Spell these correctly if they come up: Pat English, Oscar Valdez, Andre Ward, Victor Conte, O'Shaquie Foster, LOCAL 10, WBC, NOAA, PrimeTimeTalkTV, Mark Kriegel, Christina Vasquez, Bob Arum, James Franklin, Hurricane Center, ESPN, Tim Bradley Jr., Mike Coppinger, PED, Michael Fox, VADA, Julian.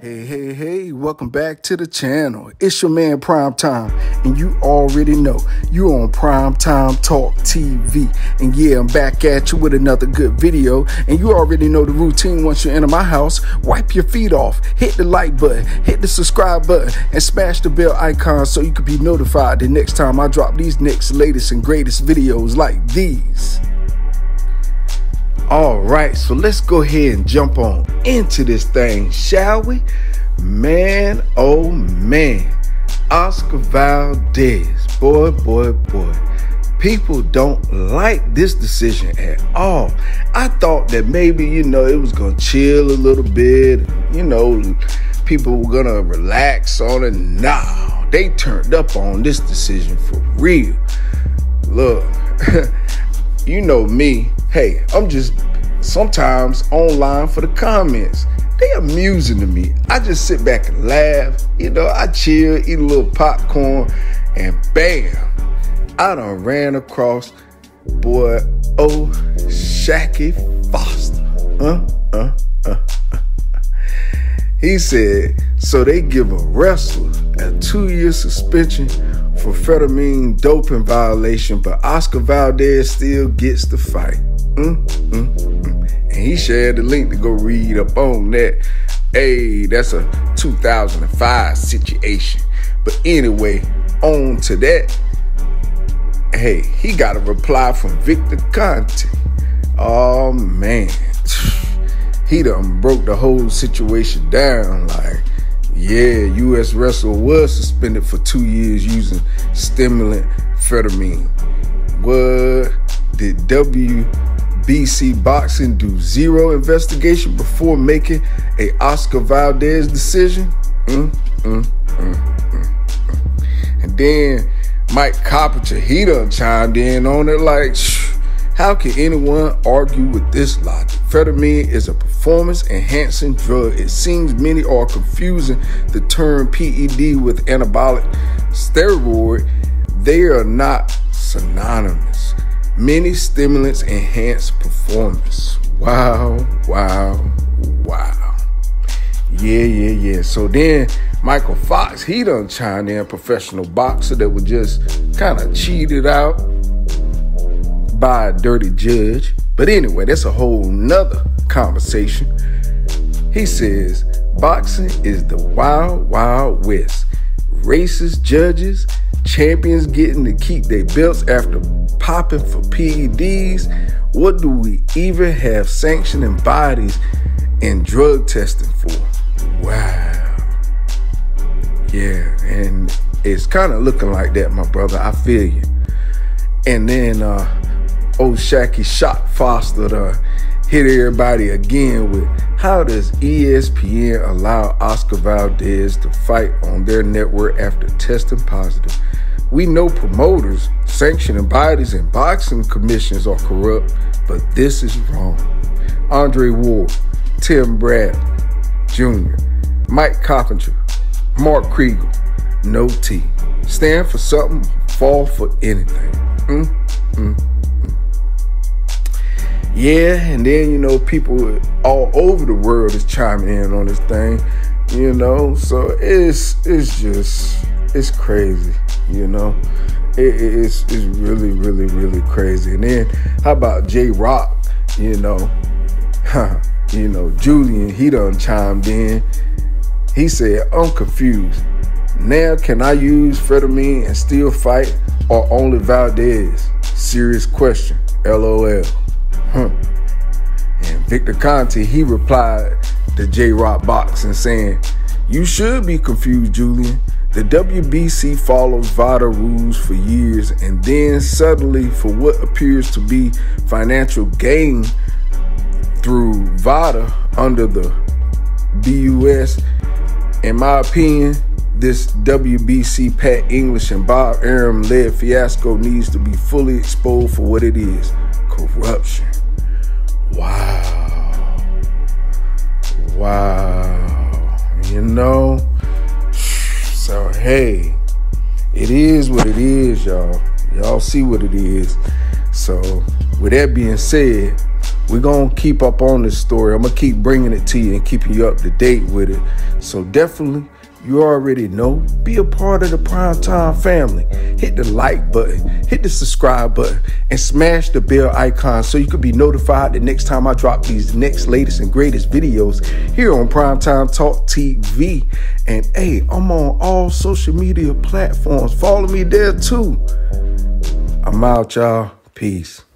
Hey, welcome back to the channel. It's your man Prime Time, and you already know you on Prime Time Talk TV. And yeah, I'm back at you with another good video, and you already know the routine. Once you enter my house, wipe your feet off, hit the like button, hit the subscribe button, and smash the bell icon so you can be notified the next time I drop these next latest and greatest videos like these. Alright, so let's go ahead and jump on into this thing, shall we? Man, oh man, Oscar Valdez, boy. People don't like this decision at all. I thought that maybe, you know, it was going to chill a little bit, you know, people were going to relax on it. Nah, they turned up on this decision for real. Look, you know me. Hey, I'm just sometimes online for the comments. They amusing to me. I just sit back and laugh. You know, I chill, eat a little popcorn, and bam, I done ran across boy O'Shaquie Foster. He said, so they give a wrestler a 2-year suspension for amphetamine doping violation, but Oscar Valdez still gets the fight. And he shared the link to go read up on that. Hey, that's a 2005 situation. But anyway, on to that. Hey, he got a reply from Victor Conte. Oh man, he done broke the whole situation down. Like, yeah, U.S. wrestler was suspended for 2 years using stimulant amphetamine. What did WBC boxing do? Zero investigation before making a Oscar Valdez decision? And then Mike Coppinger, he done chimed in on it like, how can anyone argue with this logic? Amphetamine is a performance-enhancing drug. It seems many are confusing the term PED with anabolic steroid. They are not synonymous. Many stimulants enhance performance. Wow. Yeah. So then Michael Fox, he done chimed in, professional boxer that was just kind of cheated out by a dirty judge. But anyway, that's a whole nother conversation. He says, boxing is the wild, wild west. Racist judges, champions getting to keep their belts after popping for PEDs. What do we even have sanctioning bodies and drug testing for? Wow. Yeah, and it's kind of looking like that, my brother. I feel you. And then O'Shaquie shot Foster to hit everybody again with, how does ESPN allow Oscar Valdez to fight on their network after testing positive? We know promoters, sanctioning bodies, and boxing commissions are corrupt, but this is wrong. Andre Ward, Tim Bradley Jr., Mike Coppinger, Mark Kriegel, no tea. Stand for something, fall for anything. Yeah, and then, you know, people all over the world is chiming in on this thing, you know, so it's crazy, you know, it's really crazy. And then how about J-Rock, you know, you know, Julian, he done chimed in. He said, I'm confused. Now, can I use amphetamine and still fight, or only Valdez? Serious question. LOL. And Victor Conte, he replied to J-Rock Boxing saying, you should be confused, Julian. The WBC followed VADA rules for years, and then suddenly, for what appears to be financial gain through VADA under the BUS, in my opinion, this WBC Pat English and Bob Arum led fiasco needs to be fully exposed for what it is, corruption. Wow. You know, so hey, it is what it is, y'all. Y'all see what it is. So with that being said, we're going to keep up on this story. I'm going to keep bringing it to you and keeping you up to date with it. So definitely, you already know, be a part of the Primetime family. Hit the like button, hit the subscribe button, and smash the bell icon so you can be notified the next time I drop these next latest and greatest videos here on Primetime Talk TV. And hey, I'm on all social media platforms. Follow me there too. I'm out, y'all. Peace.